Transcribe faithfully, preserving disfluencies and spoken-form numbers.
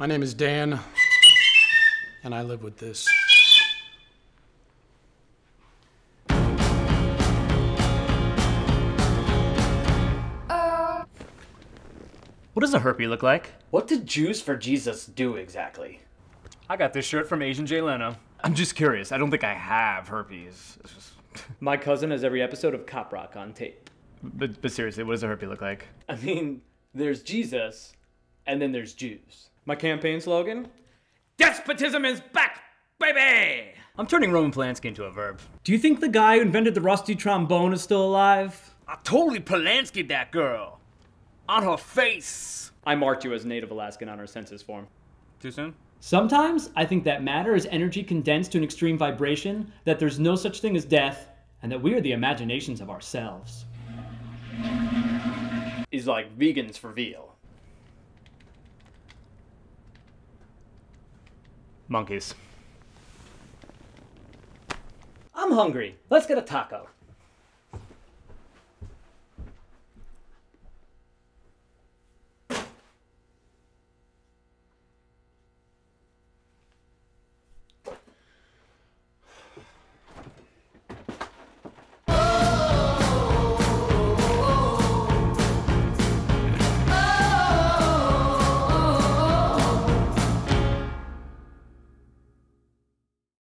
My name is Dan, and I live with this. Uh. What does a herpy look like? What did Jews for Jesus do exactly? I got this shirt from Asian Jay Leno. I'm just curious. I don't think I have herpes. It's just... My cousin has every episode of Cop Rock on tape. But, but seriously, what does a herpy look like? I mean, there's Jesus, and then there's Jews. My campaign slogan? Despotism is back, baby! I'm turning Roman Polanski into a verb. Do you think the guy who invented the rusty trombone is still alive? I totally Polanski'd that girl. On her face. I marked you as Native Alaskan on her census form. Too soon? Sometimes I think that matter is energy condensed to an extreme vibration, that there's no such thing as death, and that we are the imaginations of ourselves. Is like vegans for veal. Monkeys. I'm hungry. Let's get a taco.